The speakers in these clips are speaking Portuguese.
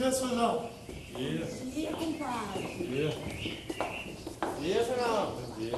Yes or no? Yes. Yeah. Yeah. Yes or no? Yeah.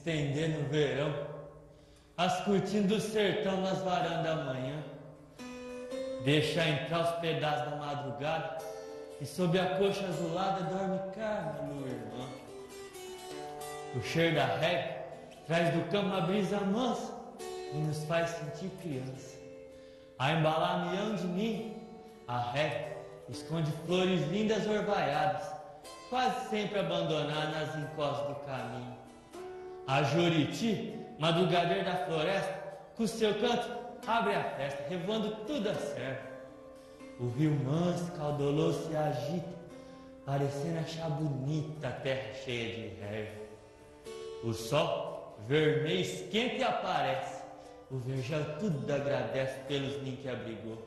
Estendendo o verão, as cortinas do sertão nas varandas da manhã, deixa entrar os pedaços da madrugada e sob a coxa azulada dorme Carmen, meu irmão. O cheiro da rega traz do campo uma brisa mansa e nos faz sentir criança. A embalar milhão de mim, a rega esconde flores lindas orvalhadas, quase sempre abandonadas nas encostas do caminho. A Juriti, madrugadeira da floresta, com seu canto abre a festa, revoando tudo a serva. O rio manso, caudaloso se agita, parecendo achar bonita a terra cheia de erva. O sol vermelho esquenta e aparece, o vergel tudo agradece pelos ninhos que abrigou.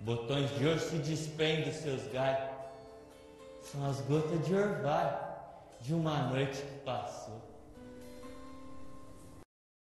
Botões de ouro se desprendem dos seus galhos, são as gotas de orvalho de uma noite que passou.